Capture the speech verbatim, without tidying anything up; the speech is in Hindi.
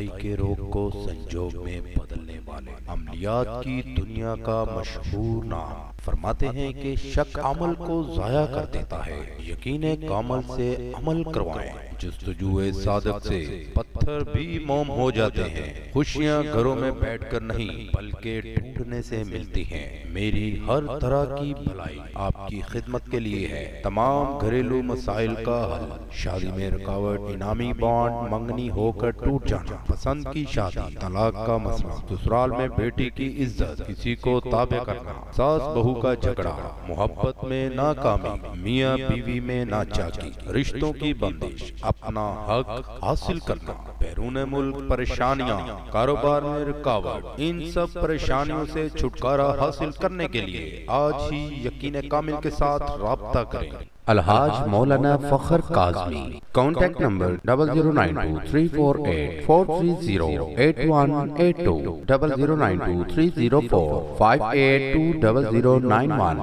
रसाई के रोग को संजोग में बदलने वाले अमलियात की दुनिया का मशहूर नाम। फरमाते हैं कि शक अमल को जाया कर देता है, यकीन कामल से अमल करवाएं। जुस्तजुए सादत से पत्थर भी मोम हो जाते हैं। खुशियाँ घरों में बैठकर नहीं बल्कि ढूंढने से मिलती हैं। मेरी हर तरह की भलाई आपकी खिदमत के लिए है। तमाम घरेलू मसाइल का हल, शादी में रुकावट, इनामी बॉन्ड मंगनी होकर टूट जाना, पसंद की शादी, तलाक का मसला, ससुराल में बेटी की इज्जत, किसी को ताबे करना, सास बहू का झगड़ा, मोहब्बत में नाकामी, मियाँ बीवी में नाचाकी, रिश्तों की बंदिश, अपना हक हासिल करना, बैरून मुल्क परेशानियाँ, कारोबार में रुकावट, इन सब परेशानियों से छुटकारा हासिल करने के लिए आज ही यकीन कामिल के साथ राब्ता करें। अलहाज मौलाना Fakhar Qazi. Contact number double zero nine two three four eight four three zero eight one eight two double zero nine two three zero four five eight two double zero nine one.